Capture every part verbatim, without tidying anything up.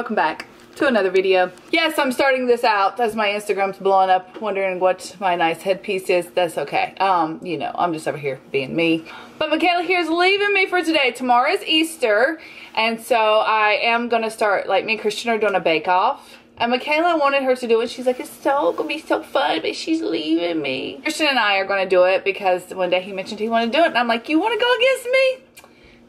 welcome back to another video. Yes, I'm starting this out as my Instagram's blowing up, wondering what my nice headpiece is. That's okay. Um, you know, I'm just over here being me. But Michaela here is leaving me for today. Tomorrow is Easter, and so I am gonna start, like, me and Christian are doing a bake-off. And Michaela wanted her to do it. She's like, it's so gonna be so fun, but she's leaving me. Christian and I are gonna do it because one day he mentioned he wanted to do it, and I'm like, you wanna go against me?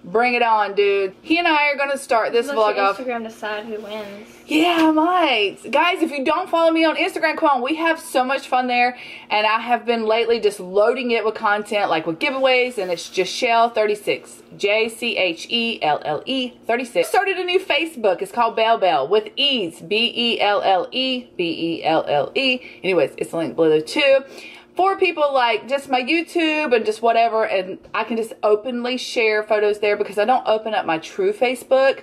Bring it on, dude. He and I are gonna start this vlog off. Let Instagram decide who wins. Yeah, I might. Guys, if you don't follow me on Instagram, come on. We have so much fun there, and I have been lately just loading it with content, like with giveaways, and it's jchelle thirty-six. J C H E L L E thirty-six. Started a new Facebook. It's called Bell Bell with E's. B E L L E. B E L L E. Anyways, it's linked below too. For people like just my YouTube and just whatever, and I can just openly share photos there because I don't open up my true Facebook,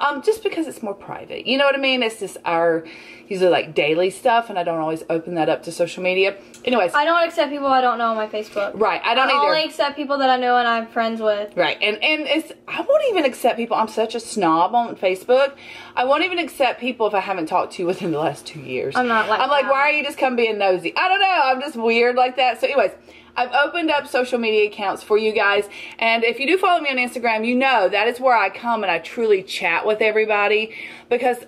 um, just because it's more private. You know what I mean? It's just our usually like daily stuff, and I don't always open that up to social media. Anyways, I don't accept people I don't know on my Facebook. Right, I don't I either. I only accept people that I know and I'm friends with. Right, and and it's I won't even accept people. I'm such a snob on Facebook. I won't even accept people if I haven't talked to you within the last two years. I'm not like I'm that. Like, why are you just come being nosy? I don't know. I'm just weird like that. So anyways, I've opened up social media accounts for you guys, and if you do follow me on Instagram, you know that is where I come and I truly chat with everybody, because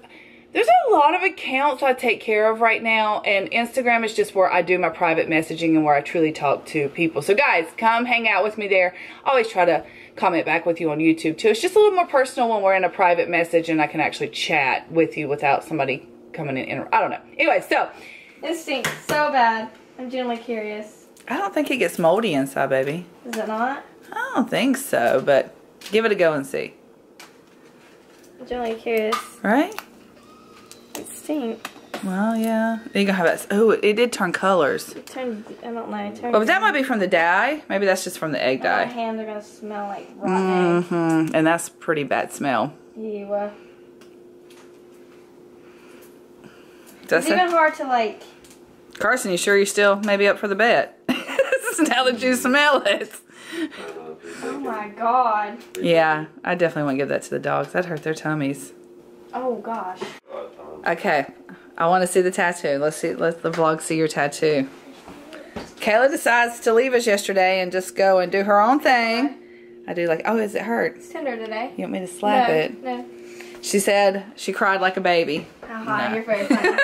there's a lot of accounts I take care of right now, and Instagram is just where I do my private messaging and where I truly talk to people. So guys, come hang out with me there. I always try to comment back with you on YouTube too. It's just a little more personal when we're in a private message and I can actually chat with you without somebody coming in and I don't know. Anyway, so it stinks so bad. I'm genuinely curious. I don't think it gets moldy inside, baby. Is it not? I don't think so, but give it a go and see. I'm genuinely curious. Right? It stinks. Well, yeah. You're going to have that. Oh, it did turn colors. It turned, I don't know. It turned oh, but that might be from the dye. Maybe that's just from the egg dye. My hands are going to smell like rotten mm-hmm. egg. And that's pretty bad smell. Yeah. That's it's even hard to, like... Carson, you sure you're still maybe up for the bet? Now that you smell it. Oh my god. Yeah, I definitely wouldn't give that to the dogs. That'd hurt their tummies. Oh gosh. Okay, I want to see the tattoo. Let's see. Let the vlog see your tattoo. Kayla decides to leave us yesterday and just go and do her own thing. I do like, oh, is it hurt? It's tender today. You want me to slap no, it? No. She said she cried like a baby. Uh-huh, no. You're very funny.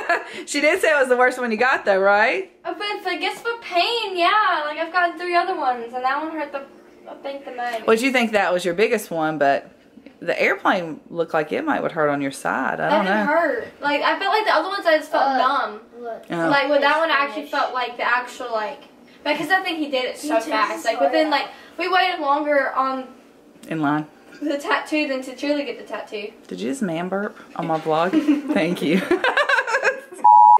She did say it was the worst one you got though, right? Oh, but I guess for pain, yeah. Like I've gotten three other ones and that one hurt the, I think the most. Well, you think that was your biggest one, but the airplane looked like it might would hurt on your side. I that don't know. That hurt. Like I felt like the other ones I just felt uh, numb. Uh, like with that one I actually felt like the actual like, because I think he did it so fast. Like within like, we waited longer on. In line. The tattoo than to truly get the tattoo. Did you just man burp on my vlog? Thank you.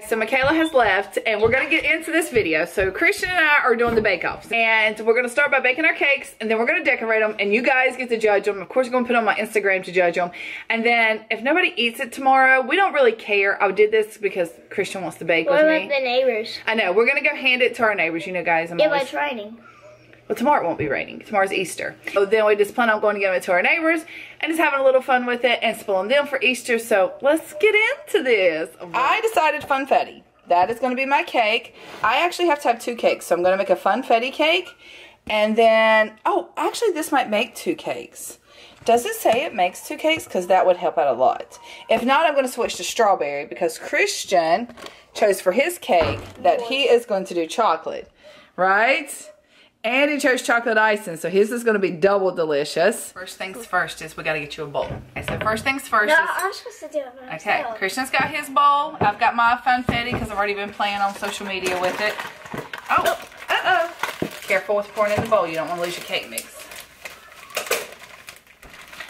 So Michaela has left and we're gonna get into this video. So Christian and I are doing the bake-offs and we're gonna start by baking our cakes and then we're gonna decorate them and you guys get to judge them. Of course you're gonna put on my Instagram to judge them, and then if nobody eats it tomorrow, we don't really care. I did this because Christian wants to bake what with me. What about the neighbors? I know, we're gonna go hand it to our neighbors. You know guys, I'm It always... was raining. Well, tomorrow it won't be raining. Tomorrow's Easter. So then we just plan on going to give it to our neighbors and just having a little fun with it and spoiling them for Easter. So let's get into this. Right. I decided Funfetti. That is going to be my cake. I actually have to have two cakes. So I'm going to make a Funfetti cake. And then, oh, actually this might make two cakes. Does it say it makes two cakes? Because that would help out a lot. If not, I'm going to switch to strawberry because Christian chose for his cake that he is going to do chocolate. Right? And he chose chocolate icing, so his is going to be double delicious. First things first is we got to get you a bowl. Okay, so first things first. No, is, I'm supposed to do it myself. Okay, Christian's got his bowl. I've got my Funfetti because I've already been playing on social media with it. Oh, uh-oh. Careful with pouring in the bowl. You don't want to lose your cake mix.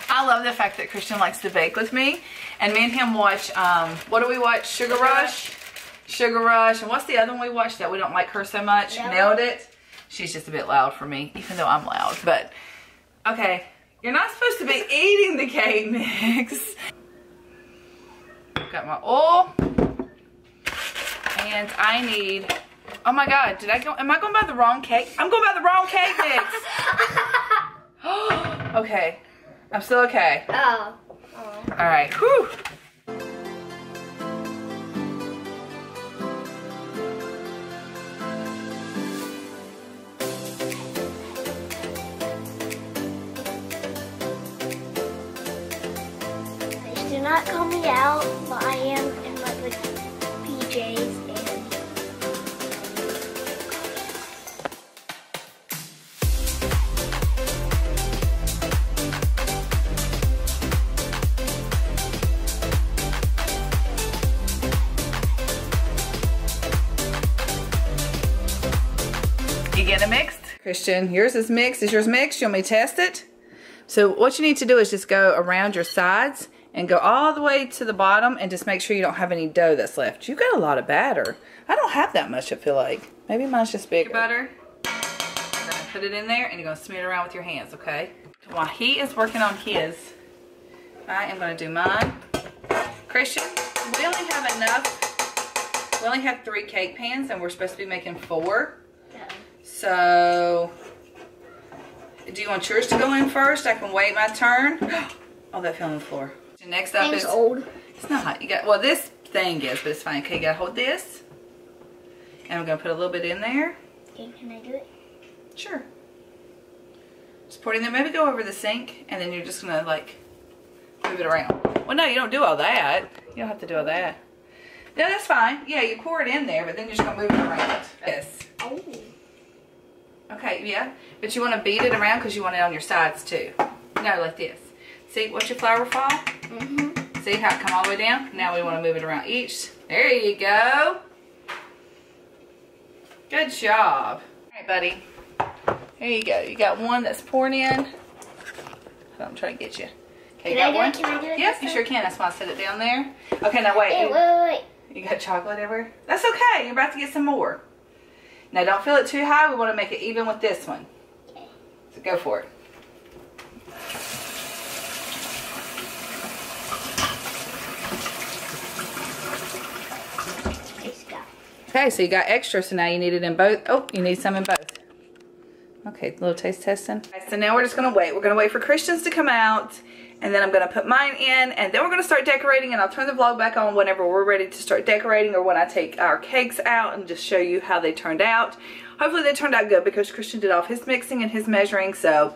I love the fact that Christian likes to bake with me. And me and him watch, um, what do we watch? Sugar Rush? Sugar Rush. And what's the other one we watch that we don't like her so much? Nailed, Nailed It. She's just a bit loud for me, even though I'm loud. But, okay, you're not supposed to be eating the cake mix. Got my oil. And I need, oh my God, did I go, am I going by the wrong cake? I'm going by the wrong cake mix. Okay, I'm still okay. Oh. Oh. All right, whew. not coming out, but I am in my like, P Js and... You get it mixed? Christian, yours is mixed. Is yours mixed? You want me to test it? So what you need to do is just go around your sides and go all the way to the bottom and just make sure you don't have any dough that's left. You've got a lot of batter. I don't have that much, I feel like. Maybe mine's just bigger. Your butter, you're gonna put it in there and you're gonna smear it around with your hands, okay? While he is working on his, I am gonna do mine. Christian, we only have enough, we only have three cake pans and we're supposed to be making four. Yeah. So, do you want yours to go in first? I can wait my turn. Oh, that fell on the floor. Next up is old. It's not. You got well. This thing is, but it's fine. Okay, you gotta hold this, and we're gonna put a little bit in there. Okay, can I do it? Sure. Just pour it in there. Maybe go over the sink, and then you're just gonna like move it around. Well, no, you don't do all that. You don't have to do all that. No, that's fine. Yeah, you pour it in there, but then you're just gonna move it around. Yes. Oh. Okay. Yeah, but you want to beat it around because you want it on your sides too. No, like this. See, what's your flower fall? Mm-hmm. See how it come all the way down? Now we want to move it around each. There you go. Good job. All right, buddy. Here you go. You got one that's pouring in. I'm trying to get you. Okay, you got one? Can I do it? Yes, you sure can. That's why I set it down there. Okay, now wait. Hey, wait, wait, wait. You got chocolate everywhere? That's okay. You're about to get some more. Now, don't fill it too high. We want to make it even with this one. Okay. So go for it. Okay, so you got extra, so now you need it in both. Oh, you need some in both. Okay, a little taste testing. Okay, so now we're just gonna wait. We're gonna wait for Christian's to come out, and then I'm gonna put mine in, and then we're gonna start decorating, and I'll turn the vlog back on whenever we're ready to start decorating or when I take our cakes out and just show you how they turned out. Hopefully they turned out good because Christian did all his mixing and his measuring, so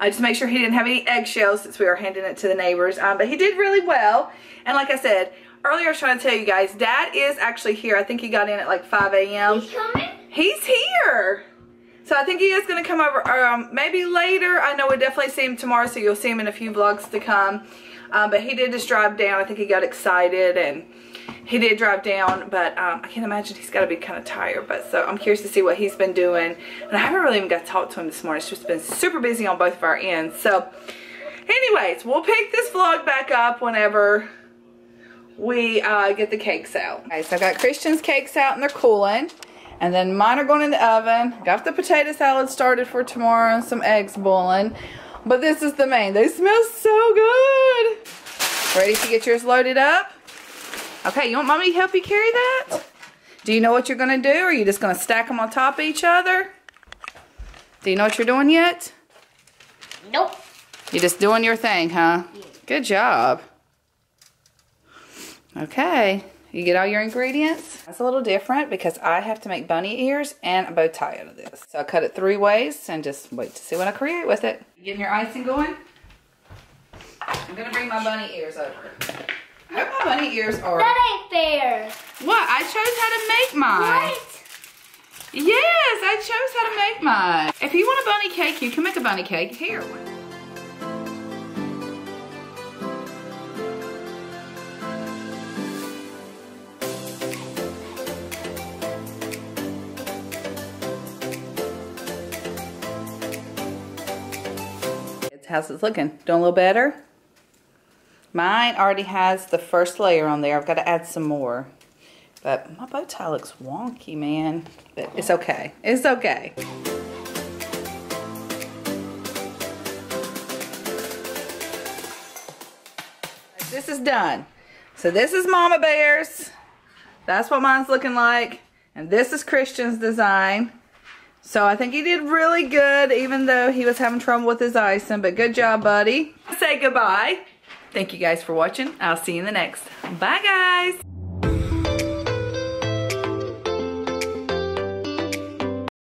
I just make sure he didn't have any eggshells since we were handing it to the neighbors, um, but he did really well, and like I said, earlier I was trying to tell you guys, Dad is actually here. I think he got in at like five A M He's coming? He's here. So I think he is going to come over um, maybe later. I know we'll definitely see him tomorrow, so you'll see him in a few vlogs to come. Um, but he did just drive down. I think he got excited and he did drive down. But um, I can't imagine he's got to be kind of tired. But so I'm curious to see what he's been doing. And I haven't really even got to talk to him this morning. It's just been super busy on both of our ends. So anyways, we'll pick this vlog back up whenever we uh, get the cakes out. Okay, so I've got Christian's cakes out and they're cooling. And then mine are going in the oven. Got the potato salad started for tomorrow and some eggs boiling. But this is the main. They smell so good. Ready to get yours loaded up? Okay, you want mommy to help you carry that? Do you know what you're going to do? Or are you just going to stack them on top of each other? Do you know what you're doing yet? Nope. You're just doing your thing, huh? Yeah. Good job. Okay, you get all your ingredients. That's a little different because I have to make bunny ears and a bow tie out of this. So I cut it three ways and just wait to see what I create with it. You getting your icing going? I'm gonna bring my bunny ears over. I hope my bunny ears are... That ain't fair. What? I chose how to make mine. What? Yes, I chose how to make mine. If you want a bunny cake, you can make a bunny cake here. How's it looking? Doing a little better? Mine already has the first layer on there. I've got to add some more. But my bow tie looks wonky, man. But it's okay. It's okay. This is done. So this is Mama Bear's. That's what mine's looking like. And this is Christian's design. So I think he did really good, even though he was having trouble with his icing, but good job, buddy. Say goodbye. Thank you guys for watching. I'll see you in the next. Bye, guys.